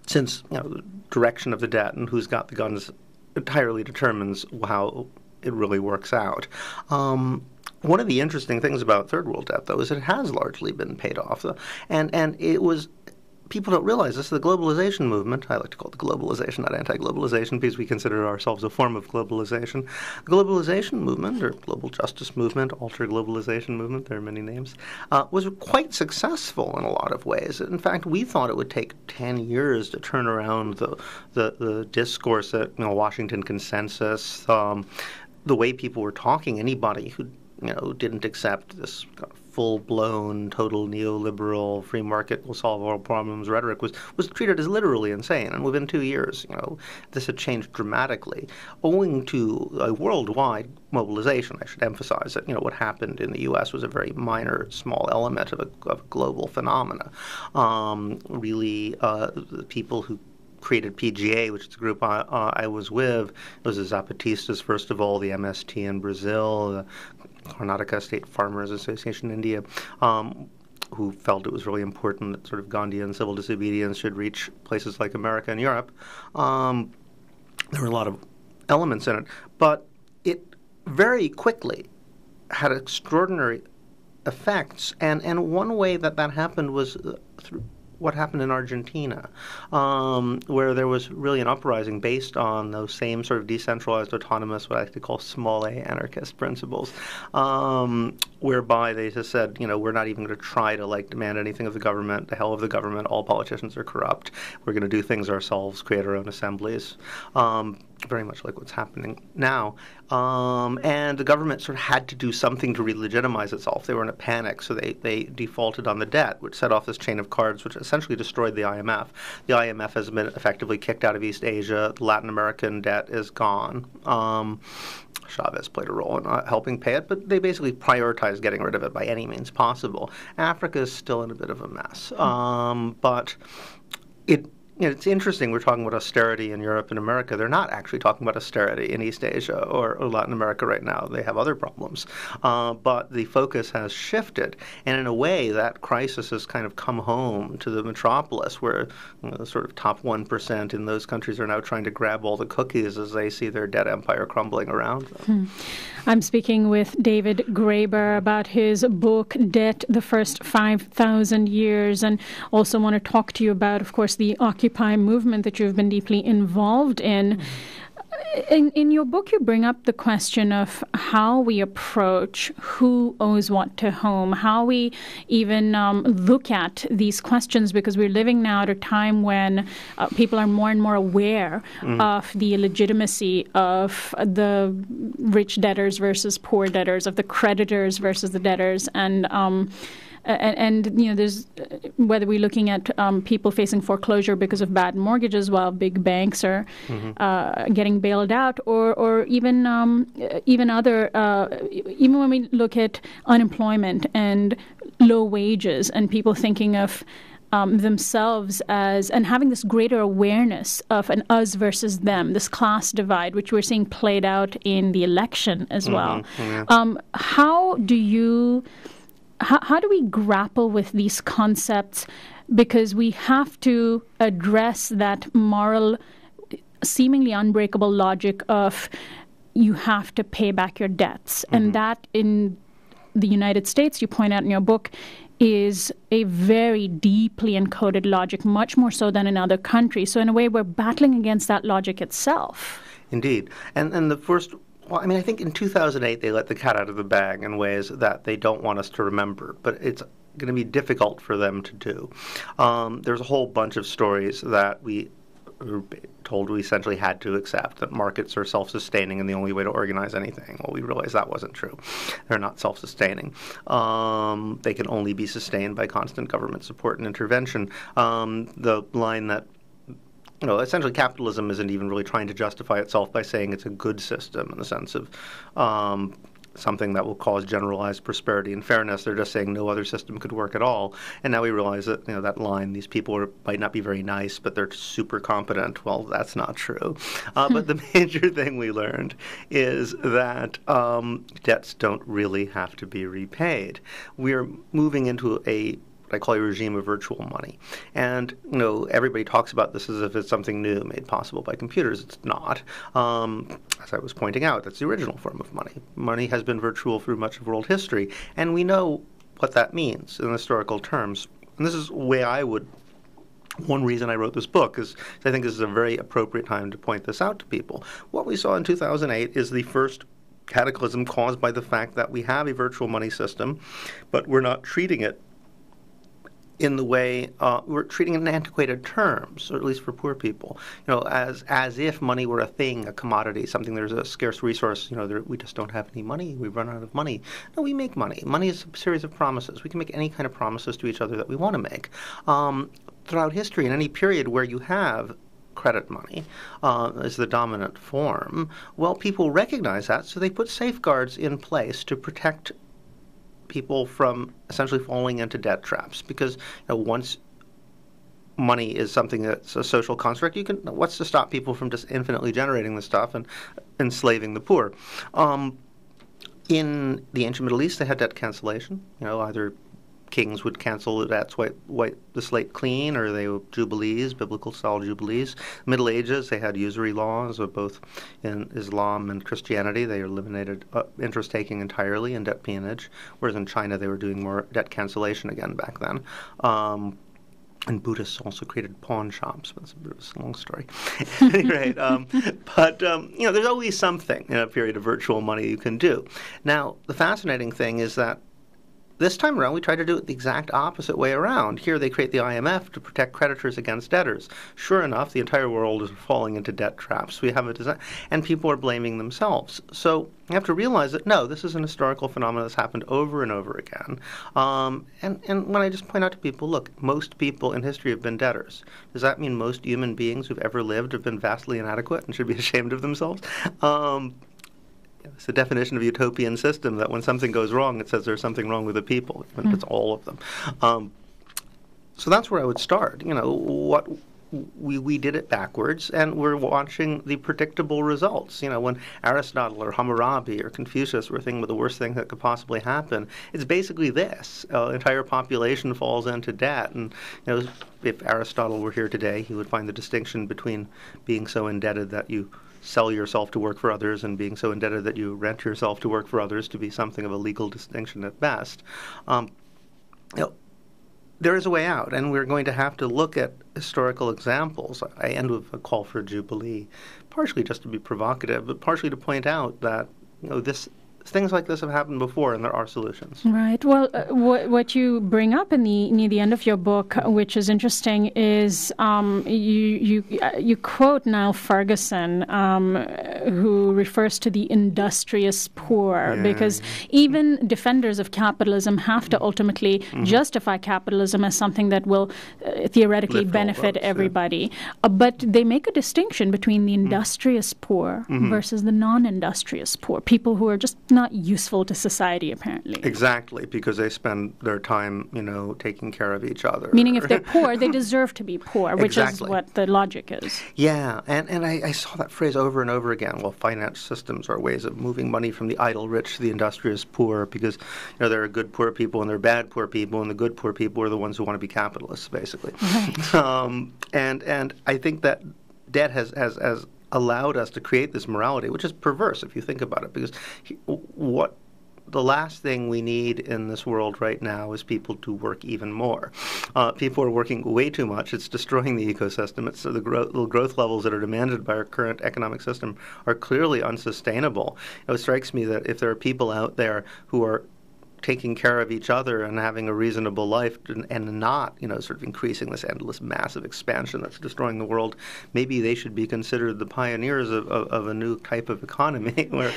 since, you know, the direction of the debt and who's got the guns entirely determines how it really works out. Um, one of the interesting things about third world debt, though, is it has largely been paid off. And, and it was... People don't realize this. The globalization movement, I like to call it globalization, not anti-globalization, because we consider ourselves a form of globalization. The globalization movement, or global justice movement, alter globalization movement, there are many names, uh, was quite successful in a lot of ways. In fact, we thought it would take ten years to turn around the, the, the discourse at, you know, Washington Consensus, um, the way people were talking. Anybody who, you know, didn't accept this kind of full-blown, total neoliberal, free market will solve all problems rhetoric was, was treated as literally insane. And within two years, you know, this had changed dramatically, owing to a worldwide mobilization. I should emphasize that, you know, what happened in the U S was a very minor, small element of a, of a global phenomena. Um, really, uh, the people who created P G A, which is the group I, uh, I was with. It was the Zapatistas, first of all, the M S T in Brazil, the Karnataka State Farmers Association in India, um, who felt it was really important that sort of Gandhian civil disobedience should reach places like America and Europe. Um, there were a lot of elements in it, but it very quickly had extraordinary effects, and, and one way that that happened was through what happened in Argentina, um, where there was really an uprising based on those same sort of decentralized, autonomous, what I like to call small a anarchist principles, um, whereby they just said, you know, we're not even going to try to, like, demand anything of the government. The hell of the government. All politicians are corrupt. We're going to do things ourselves, create our own assemblies, um, very much like what's happening now. Um, and the government sort of had to do something to re-legitimize itself. They were in a panic, so they, they defaulted on the debt, which set off this chain of cards, which essentially destroyed the I M F. The I M F has been effectively kicked out of East Asia. The Latin American debt is gone. Um, Chavez played a role in helping pay it, but they basically prioritized getting rid of it by any means possible. Africa is still in a bit of a mess, um, but it... It's interesting, we're talking about austerity in Europe and America. They're not actually talking about austerity in East Asia or, or Latin America right now. They have other problems. Uh, but the focus has shifted. And in a way, that crisis has kind of come home to the metropolis, where, you know, the sort of top one percent in those countries are now trying to grab all the cookies as they see their debt empire crumbling around them. Hmm. I'm speaking with David Graeber about his book, Debt: The First five thousand Years, and also want to talk to you about, of course, the occupation movement that you've been deeply involved in. in. In your book, you bring up the question of how we approach who owes what to whom, how we even um, look at these questions, because we're living now at a time when uh, people are more and more aware mm-hmm. of the illegitimacy of the rich debtors versus poor debtors, of the creditors versus the debtors, and um, And, and, you know, there's whether we're looking at um, people facing foreclosure because of bad mortgages while big banks are mm-hmm. uh, getting bailed out, or, or even um, even other, uh, even when we look at unemployment and low wages and people thinking of um, themselves as, and having this greater awareness of an us versus them, this class divide, which we're seeing played out in the election as mm-hmm. well. Yeah. Um, how do you... How, how do we grapple with these concepts? Because we have to address that moral, seemingly unbreakable logic of you have to pay back your debts. Mm-hmm. And that in the United States, you point out in your book, is a very deeply encoded logic, much more so than in other countries. So in a way, we're battling against that logic itself. Indeed. And, and the first... Well, I mean, I think in two thousand eight they let the cat out of the bag in ways that they don't want us to remember, but it's going to be difficult for them to do. Um, there's a whole bunch of stories that we told we essentially had to accept that markets are self-sustaining and the only way to organize anything. Well, we realized that wasn't true. They're not self-sustaining. Um, they can only be sustained by constant government support and intervention. Um, the line that You know, essentially capitalism isn't even really trying to justify itself by saying it's a good system in the sense of um, something that will cause generalized prosperity and fairness. They're just saying no other system could work at all. And now we realize that, you know, that line, these people are, might not be very nice, but they're super competent. Well, that's not true. Uh, but the major thing we learned is that um, debts don't really have to be repaid. We're moving into a what I call a regime of virtual money. And, you know, everybody talks about this as if it's something new made possible by computers. It's not. Um, as I was pointing out, that's the original form of money. Money has been virtual through much of world history, and we know what that means in historical terms. And this is where I would One reason I wrote this book is I think this is a very appropriate time to point this out to people. What we saw in two thousand eight is the first cataclysm caused by the fact that we have a virtual money system, but we're not treating it in the way uh, we're treating it in antiquated terms, or at least for poor people, you know, as as if money were a thing, a commodity, something. There's a scarce resource. You know, there, we just don't have any money. We've run out of money. No, we make money. Money is a series of promises. We can make any kind of promises to each other that we want to make. Um, throughout history, in any period where you have credit money uh, is the dominant form, well, people recognize that, so they put safeguards in place to protect people from essentially falling into debt traps, because you know, once money is something that's a social construct, you can what's to stop people from just infinitely generating this stuff and enslaving the poor? Um, in the ancient Middle East, they had debt cancellation. You know, either kings would cancel the debts, wipe, wipe the slate clean, or they were jubilees, biblical style jubilees. Middle Ages, they had usury laws of both in Islam and Christianity. They eliminated uh, interest taking entirely and debt peonage, whereas in China they were doing more debt cancellation again back then. Um, and Buddhists also created pawn shops. That's a bit of a long story. At any rate, um, but um, you know, there's always something in a period of virtual money you can do. Now, the fascinating thing is that this time around, we try to do it the exact opposite way around. Here, they create the I M F to protect creditors against debtors. Sure enough, the entire world is falling into debt traps. We have a design, and people are blaming themselves. So you have to realize that, no, this is an historical phenomenon that's happened over and over again. Um, and, and when I just point out to people, look, most people in history have been debtors. Does that mean most human beings who've ever lived have been vastly inadequate and should be ashamed of themselves? Um, It's the definition of utopian system that when something goes wrong, it says there's something wrong with the people, even mm. if it's all of them. Um, so that's where I would start. You know, what we we did it backwards, and we're watching the predictable results. You know, when Aristotle or Hammurabi or Confucius were thinking about the worst thing that could possibly happen, it's basically this: uh, entire population falls into debt, and you know, if Aristotle were here today, he would find the distinction between being so indebted that you sell yourself to work for others and being so indebted that you rent yourself to work for others to be something of a legal distinction at best. Um, you know, there is a way out, and we're going to have to look at historical examples. I end with a call for jubilee, partially just to be provocative, but partially to point out that you know this things like this have happened before, and there are solutions. Right. Well, uh, wh what you bring up in the near the end of your book, which is interesting, is um, you you uh, you quote Niall Ferguson, um, who refers to the industrious poor, yeah. because even defenders of capitalism have to ultimately mm-hmm. justify capitalism as something that will uh, theoretically Lift benefit boats, everybody. Yeah. Uh, but they make a distinction between the industrious mm-hmm. poor mm-hmm. versus the non-industrious poor, people who are just not useful to society, apparently. Exactly, because they spend their time, you know, taking care of each other. Meaning if they're poor, they deserve to be poor, which exactly. is what the logic is. Yeah, and, and I, I saw that phrase over and over again. Well, finance systems are ways of moving money from the idle rich to the industrious poor, because, you know, there are good poor people and there are bad poor people, and the good poor people are the ones who want to be capitalists, basically. Right. Um, and, and I think that debt has, has, has allowed us to create this morality, which is perverse if you think about it, because he, what the last thing we need in this world right now is people to work even more. Uh, people are working way too much. It's destroying the ecosystem. It's uh, the, gro the growth levels that are demanded by our current economic system are clearly unsustainable. It strikes me that if there are people out there who are taking care of each other and having a reasonable life, and, and not, you know, sort of increasing this endless massive expansion that's destroying the world, maybe they should be considered the pioneers of, of, of a new type of economy where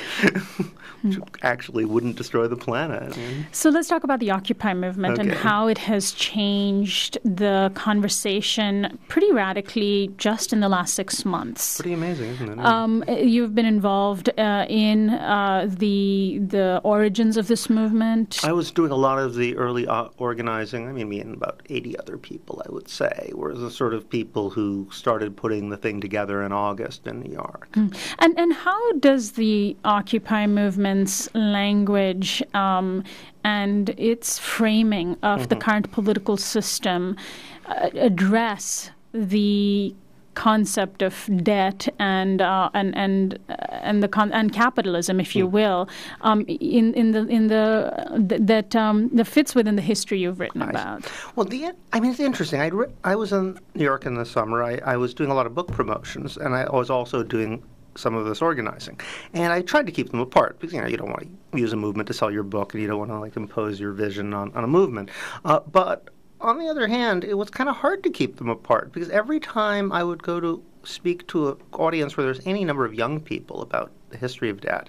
which actually wouldn't destroy the planet. So let's talk about the Occupy movement okay. and how it has changed the conversation pretty radically just in the last six months. Pretty amazing, isn't it? Um, you've been involved uh, in uh, the the origins of this movement. I was doing a lot of the early uh, organizing. I mean, me and about eighty other people, I would say, were the sort of people who started putting the thing together in August in New York. Mm. And and how does the Occupy movement's language um, and its framing of mm-hmm. the current political system uh, address the concept of debt and uh, and and and the con- and capitalism, if you will, um, in in the in the th- that um, that fits within the history you've written I about. See. Well, the I mean, it's interesting. I re- I was in New York in the summer. I, I was doing a lot of book promotions, and I was also doing some of this organizing, and I tried to keep them apart because you know you don't want to use a movement to sell your book, and you don't want to like impose your vision on on a movement, uh, but. On the other hand, it was kind of hard to keep them apart because every time I would go to speak to an audience where there's any number of young people about the history of debt,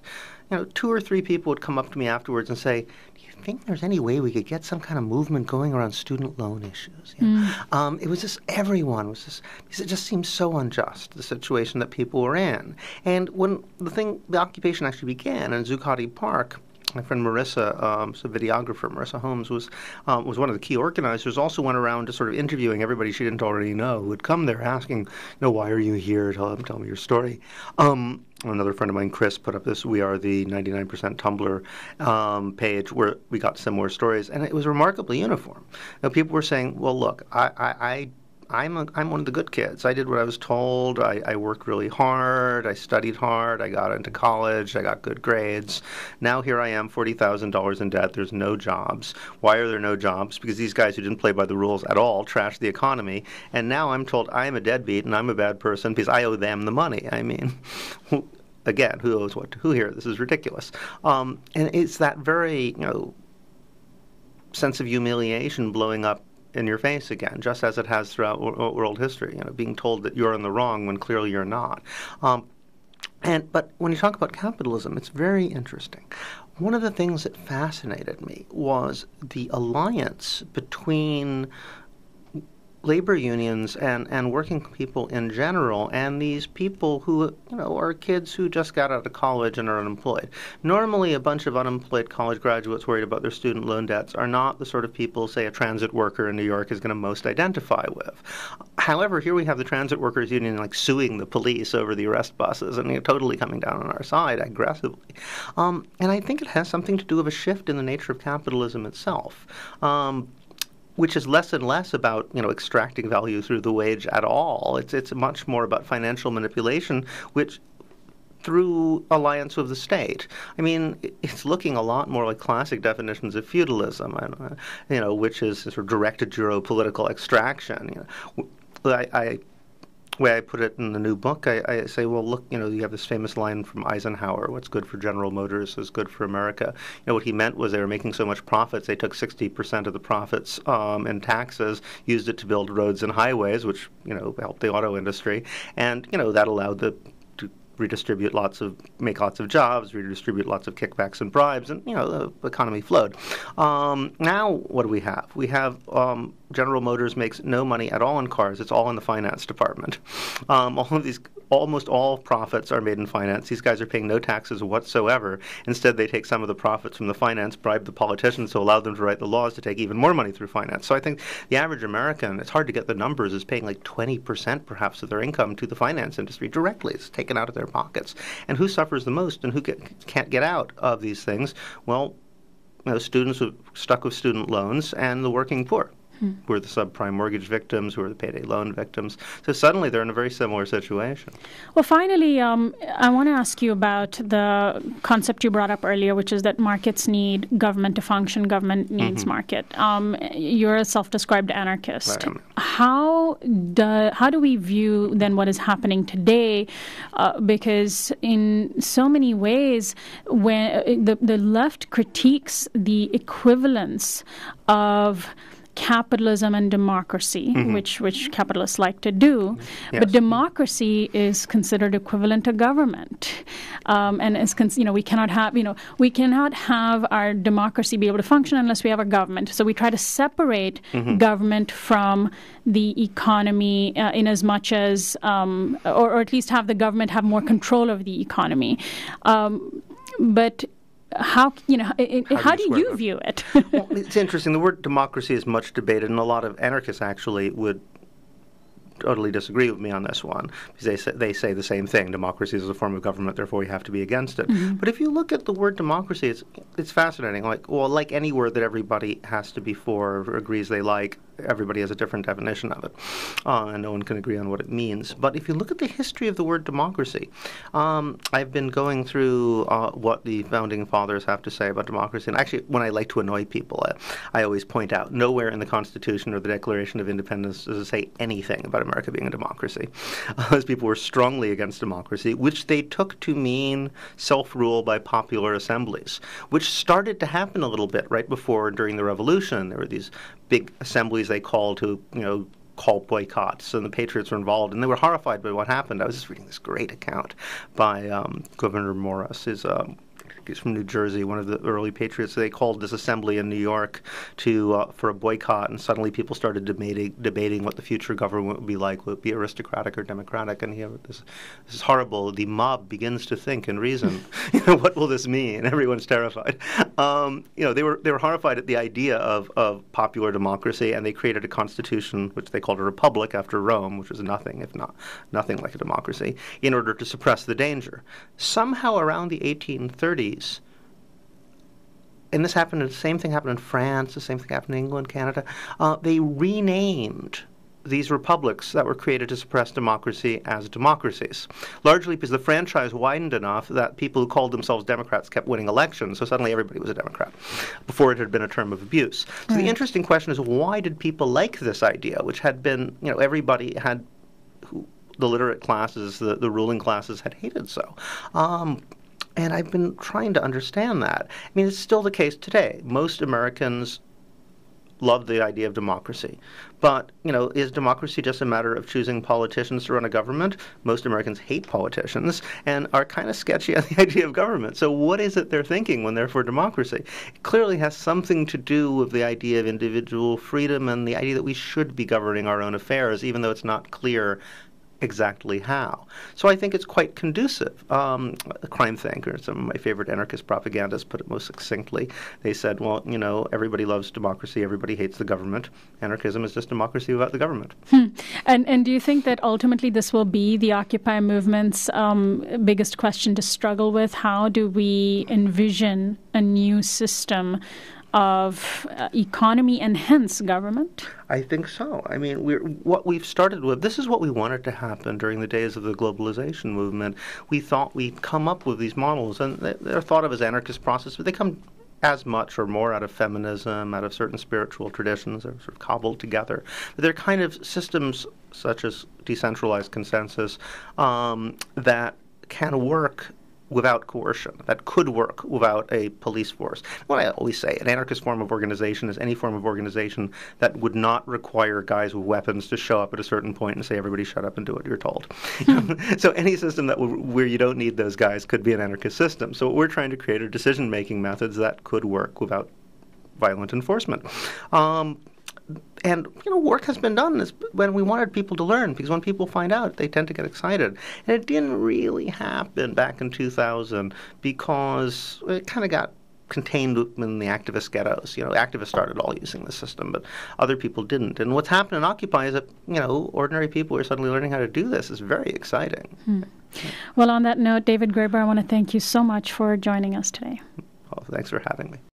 you know, two or three people would come up to me afterwards and say, "Do you think there's any way we could get some kind of movement going around student loan issues?" You know? mm. um, it was just everyone was just because it just seemed so unjust the situation that people were in. And when the thing, the occupation actually began in Zuccotti Park. My friend Marissa, um, so videographer Marissa Holmes, was um, was one of the key organizers. Also went around to sort of interviewing everybody she didn't already know who had come there, asking, "You know, why are you here? Tell them, tell me your story." Um, another friend of mine, Chris, put up this "We Are the ninety-nine percent Tumblr" um, page where we got similar stories, and it was remarkably uniform. Now, people were saying, "Well, look, I." I, I I'm a, I'm one of the good kids. I did what I was told. I, I worked really hard. I studied hard. I got into college. I got good grades. Now here I am, forty thousand dollars in debt. There's no jobs. Why are there no jobs? Because these guys who didn't play by the rules at all trashed the economy. And now I'm told I'm a deadbeat and I'm a bad person because I owe them the money. I mean, again, who owes what to who here? This is ridiculous. Um, and it's that very, you know, sense of humiliation blowing up in your face again, just as it has throughout w- world history, you know, being told that you're in the wrong when clearly you're not. Um, and but when you talk about capitalism, it's very interesting. One of the things that fascinated me was the alliance between labor unions and, and working people in general and these people who, you know, are kids who just got out of college and are unemployed. Normally a bunch of unemployed college graduates worried about their student loan debts are not the sort of people, say, a transit worker in New York is going to most identify with. However, here we have the transit workers union like suing the police over the arrest buses and, you know, totally coming down on our side aggressively. Um, and I think it has something to do with a shift in the nature of capitalism itself. Um, which is less and less about, you know, extracting value through the wage at all. It's it's much more about financial manipulation, which through alliance with the state. I mean, it's looking a lot more like classic definitions of feudalism, you know, which is sort of directed to political extraction. You know, I, I way I put it in the new book, I, I say, well, look, you know, you have this famous line from Eisenhower, what's good for General Motors is good for America. You know, what he meant was they were making so much profits, they took sixty percent of the profits um, in taxes, used it to build roads and highways, which, you know, helped the auto industry. And, you know, that allowed the to redistribute lots of, make lots of jobs, redistribute lots of kickbacks and bribes, and, you know, the economy flowed. Um, now what do we have? We have... Um, General Motors makes no money at all in cars. It's all in the finance department. Um, all of these, almost all profits are made in finance. These guys are paying no taxes whatsoever. Instead, they take some of the profits from the finance, bribe the politicians to allow them to write the laws to take even more money through finance. So I think the average American, it's hard to get the numbers, is paying like twenty percent perhaps of their income to the finance industry directly. It's taken out of their pockets. And who suffers the most and who get, can't get out of these things? Well, you know, students who are stuck with student loans and the working poor. hmm. who are the subprime mortgage victims, who are the payday loan victims. So suddenly they're in a very similar situation. Well, finally, um, I want to ask you about the concept you brought up earlier, which is that markets need government to function, government needs mm-hmm. market. Um, you're a self-described anarchist. Right. How do, how do we view then what is happening today? Uh, because in so many ways, when the, the left critiques the equivalence of capitalism and democracy, mm-hmm. which which capitalists like to do, yes. but democracy is considered equivalent to government, um, and is con- you know we cannot have you know we cannot have our democracy be able to function unless we have a government. So we try to separate mm-hmm. government from the economy, uh, in as much as um, or, or at least have the government have more control over the economy, um, but. How you know? It, how, how do you, do you view it? Well, it's interesting. The word democracy is much debated, and a lot of anarchists actually would totally disagree with me on this one, because they say, they say the same thing. Democracy is a form of government, therefore we have to be against it. Mm-hmm. But if you look at the word democracy, it's it's fascinating. Like well, like any word that everybody has to be for or agrees they like, everybody has a different definition of it, uh, and no one can agree on what it means. But if you look at the history of the word democracy, um, I've been going through uh, what the founding fathers have to say about democracy. And actually, when I like to annoy people, I, I always point out nowhere in the Constitution or the Declaration of Independence does it say anything about America being a democracy. Uh, those people were strongly against democracy, which they took to mean self-rule by popular assemblies, which started to happen a little bit right before and during the Revolution. There were these big assemblies they called to, you know, call boycotts, and the Patriots were involved, and they were horrified by what happened. I was just reading this great account by um, Governor Morris, his um he's from New Jersey, one of the early patriots. They called this assembly in New York to uh, for a boycott, and suddenly people started debating debating what the future government would be like. Would it be aristocratic or democratic? And he had this, this is horrible. The mob begins to think and reason. You know, what will this mean? Everyone's terrified. Um, you know, they were they were horrified at the idea of of popular democracy, and they created a constitution which they called a republic after Rome, which was nothing if not nothing like a democracy, in order to suppress the danger. Somehow around the eighteen thirties. And this happened, the same thing happened in France, the same thing happened in England, Canada. Uh, they renamed these republics that were created to suppress democracy as democracies, largely because the franchise widened enough that people who called themselves Democrats kept winning elections, so suddenly everybody was a Democrat. Before it had been a term of abuse. So right. The interesting question is, why did people like this idea, which had been, you know, everybody had, who, the literate classes, the, the ruling classes had hated so? Um, And I've been trying to understand that. I mean, it's still the case today. Most Americans love the idea of democracy. But, you know, is democracy just a matter of choosing politicians to run a government? Most Americans hate politicians and are kind of sketchy on the idea of government. So what is it they're thinking when they're for democracy? It clearly has something to do with the idea of individual freedom and the idea that we should be governing our own affairs, even though it's not clear exactly how. So I think it's quite conducive. Um, a crime thinker, some of my favorite anarchist propagandists, put it most succinctly. They said, well, you know, everybody loves democracy, everybody hates the government. Anarchism is just democracy without the government. Hmm. And and do you think that ultimately this will be the Occupy movement's um, biggest question to struggle with? How do we envision a new system of uh, economy and hence government? I think so. I mean, we're, what we've started with, this is what we wanted to happen during the days of the globalization movement. We thought we'd come up with these models, and they're thought of as anarchist processes, but they come as much or more out of feminism, out of certain spiritual traditions, they're sort of cobbled together. But they're kind of systems such as decentralized consensus um, that can work without coercion, that could work without a police force. What I always say, an anarchist form of organization is any form of organization that would not require guys with weapons to show up at a certain point and say, everybody shut up and do what you're told. So any system that w- where you don't need those guys could be an anarchist system. So what we're trying to create are decision-making methods that could work without violent enforcement. Um, And, you know, work has been done is when we wanted people to learn, because when people find out, they tend to get excited. And it didn't really happen back in two thousand because it kind of got contained in the activist ghettos. You know, activists started all using the system, but other people didn't. And what's happened in Occupy is that, you know, ordinary people are suddenly learning how to do this. It's very exciting. Hmm. Yeah. Well, on that note, David Graeber, I want to thank you so much for joining us today. Well, thanks for having me.